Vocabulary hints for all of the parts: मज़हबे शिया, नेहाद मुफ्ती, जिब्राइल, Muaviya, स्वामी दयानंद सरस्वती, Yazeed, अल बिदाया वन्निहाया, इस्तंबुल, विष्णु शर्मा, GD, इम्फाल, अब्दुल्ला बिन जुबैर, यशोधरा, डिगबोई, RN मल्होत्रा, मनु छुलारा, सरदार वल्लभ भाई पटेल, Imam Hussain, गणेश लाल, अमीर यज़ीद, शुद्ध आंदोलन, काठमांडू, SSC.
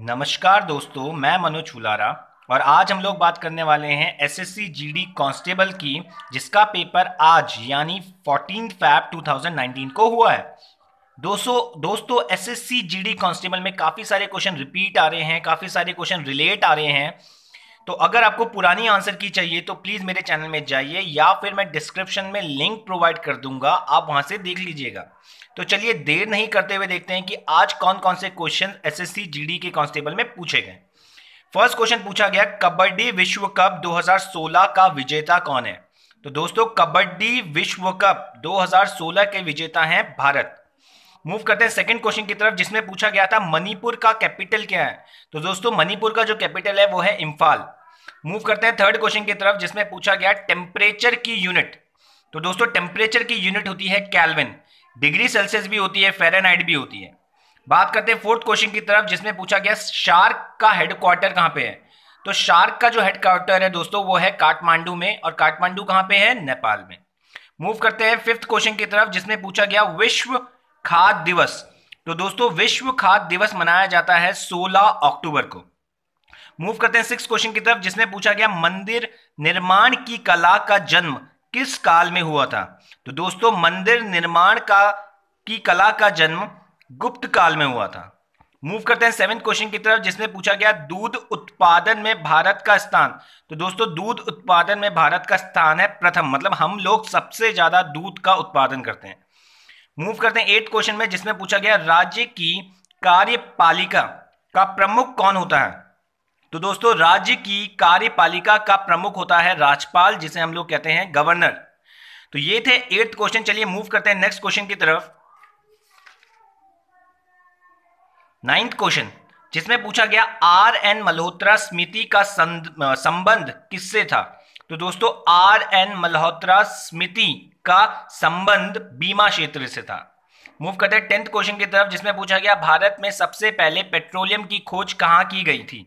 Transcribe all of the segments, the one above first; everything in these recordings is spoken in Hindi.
नमस्कार दोस्तों, मैं मनु छुलारा और आज हम लोग बात करने वाले हैं एसएससी जीडी कांस्टेबल की, जिसका पेपर आज यानी 14 फरवरी 2019 को हुआ है। दोस्तों एसएससी जीडी कांस्टेबल में काफ़ी सारे क्वेश्चन रिपीट आ रहे हैं, काफ़ी सारे क्वेश्चन रिलेट आ रहे हैं। तो अगर आपको पुरानी आंसर की चाहिए तो प्लीज़ मेरे चैनल में जाइए या फिर मैं डिस्क्रिप्शन में लिंक प्रोवाइड कर दूंगा, आप वहां से देख लीजिएगा। तो चलिए देर नहीं करते हुए देखते हैं कि आज कौन कौन से क्वेश्चन एसएससी जीडी के कांस्टेबल में पूछे गए। फर्स्ट क्वेश्चन पूछा गया, कबड्डी विश्व कप 2016 का विजेता कौन है? तो दोस्तों कबड्डी विश्व कप 2016 के विजेता हैं भारत। मूव करते हैं सेकंड क्वेश्चन की तरफ, जिसमें पूछा गया था मणिपुर का कैपिटल क्या है? तो दोस्तों मणिपुर का जो कैपिटल है वो है इम्फाल। मूव करते हैं थर्ड क्वेश्चन की तरफ, जिसमें पूछा गया टेम्परेचर की यूनिट। तो दोस्तों टेम्परेचर की यूनिट होती है केल्विन, डिग्री सेल्सियस भी होती है, फ़ारेनहाइट भी होती है। बात करते हैं फोर्थ क्वेश्चन की तरफ, जिसमें पूछा गया शार्क का हेडक्वार्टर कहाँ पे है? तो शार्क का जो हेडक्वार्टर है दोस्तों वो है काठमांडू में, और काठमांडू कहाँ पे है? नेपाल में। मूव करते हैं फिफ्थ क्वेश्चन की तरफ, जिसमें पूछा गया विश्व खाद्य दिवस। तो दोस्तों विश्व खाद्य दिवस मनाया जाता है 16 अक्टूबर को। मूव करते हैं सिक्स्थ क्वेश्चन की तरफ, जिसमें पूछा गया मंदिर निर्माण की कला का जन्म किस काल में हुआ था? तो दोस्तों मंदिर निर्माण की कला का जन्म गुप्त काल में हुआ था। मूव करते हैं सेवेंथ क्वेश्चन की तरफ, जिसमें पूछा गया दूध उत्पादन में भारत का स्थान। तो दोस्तों दूध उत्पादन में भारत का स्थान है प्रथम, मतलब हम लोग सबसे ज्यादा दूध का उत्पादन करते हैं। मूव करते हैं एट क्वेश्चन में, जिसमें पूछा गया राज्य की कार्यपालिका का प्रमुख कौन होता है? तो दोस्तों राज्य की कार्यपालिका का प्रमुख होता है राज्यपाल, जिसे हम लोग कहते हैं गवर्नर। तो ये थे एट क्वेश्चन। चलिए मूव करते हैं नेक्स्ट क्वेश्चन की तरफ, नाइन्थ क्वेश्चन, जिसमें पूछा गया RN मल्होत्रा समिति का संबंध किससे था? तो दोस्तों RN मल्होत्रा समिति का संबंध बीमा क्षेत्र से था। मूव करते हैं टेंथ क्वेश्चन की तरफ, जिसमें पूछा गया भारत में सबसे पहले पेट्रोलियम की खोज कहाँ की गई थी?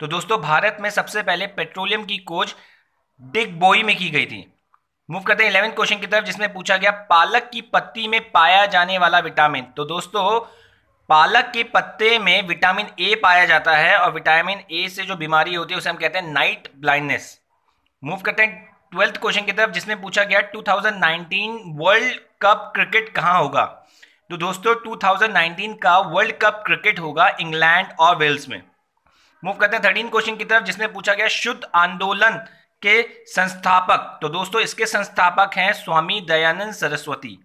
तो दोस्तों भारत में सबसे पहले पेट्रोलियम की खोज डिगबोई में की गई थी। मूव करते हैं 11 क्वेश्चन की तरफ, जिसमें पूछा गया पालक की पत्ती में पाया जाने वाला विटामिन। तो दोस्तों पालक के पत्ते में विटामिन ए पाया जाता है, और विटामिन ए से जो बीमारी होती है उसे हम कहते हैं नाइट ब्लाइंडनेस। मूव करते हैं 12th क्वेश्चन की तरफ, जिसमें पूछा गया 2019 वर्ल्ड कप क्रिकेट कहाँ होगा? तो दोस्तों 2019 का वर्ल्ड कप क्रिकेट होगा इंग्लैंड और वेल्स में। मूव करते हैं 13 क्वेश्चन की तरफ, जिसमें पूछा गया शुद्ध आंदोलन के संस्थापक। तो दोस्तों इसके संस्थापक हैं स्वामी दयानंद सरस्वती।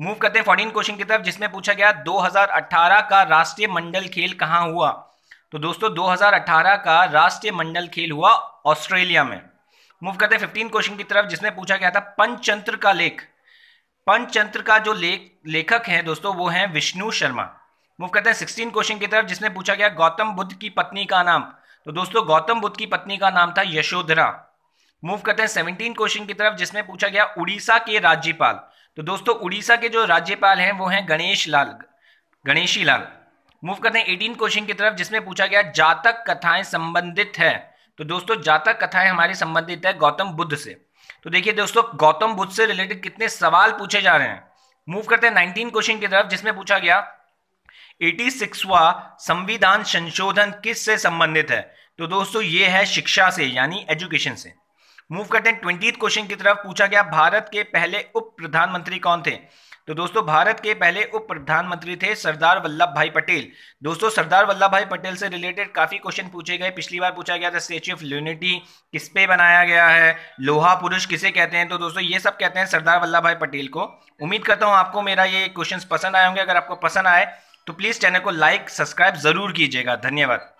मूव करते हैं 14 क्वेश्चन की तरफ, जिसमें पूछा गया 2018 का राष्ट्रीय मंडल खेल कहाँ हुआ? तो दोस्तों 2018 का राष्ट्रीय मंडल खेल हुआ ऑस्ट्रेलिया में। मूव करते हैं 15 क्वेश्चन की तरफ, जिसमें पूछा गया था पंचतंत्र का लेख। पंचतंत्र का जो लेखक हैं दोस्तों वो हैं विष्णु शर्मा। मूव करते हैं 16 क्वेश्चन की तरफ, जिसमें पूछा गया गौतम बुद्ध की पत्नी का नाम। तो दोस्तों गौतम बुद्ध की पत्नी का नाम था यशोधरा। मूव करते हैं 17 क्वेश्चन की तरफ, जिसमें पूछा गया उड़ीसा के राज्यपाल। तो दोस्तों उड़ीसा के जो राज्यपाल हैं वो हैं गणेश लाल। मूव करते हैं 18 क्वेश्चन की तरफ, जिसमें पूछा गया जातक कथाएं संबंधित है। तो दोस्तों जातक कथाएं हमारी संबंधित है गौतम बुद्ध से। तो देखिए दोस्तों गौतम बुद्ध से रिलेटेड कितने सवाल पूछे जा रहे हैं। मूव करते हैं 19 क्वेश्चन की तरफ, जिसमें पूछा गया 86वां संविधान संशोधन किस से संबंधित है? तो दोस्तों ये है शिक्षा से, यानी एजुकेशन से। मूव करते हैं 20 क्वेश्चन की तरफ, पूछा गया भारत के पहले उप प्रधानमंत्री कौन थे? तो दोस्तों भारत के पहले उप प्रधानमंत्री थे सरदार वल्लभ भाई पटेल। दोस्तों सरदार वल्लभ भाई पटेल से रिलेटेड काफी क्वेश्चन पूछे गए। पिछली बार पूछा गया था स्टैच्यू ऑफ यूनिटी किस पे बनाया गया है, लोहा पुरुष किसे कहते हैं? तो दोस्तों ये सब कहते हैं सरदार वल्लभ भाई पटेल को। उम्मीद करता हूं आपको मेरा ये क्वेश्चन पसंद आए होंगे। अगर आपको पसंद आए तो प्लीज़ चैनल को लाइक सब्सक्राइब ज़रूर कीजिएगा। धन्यवाद।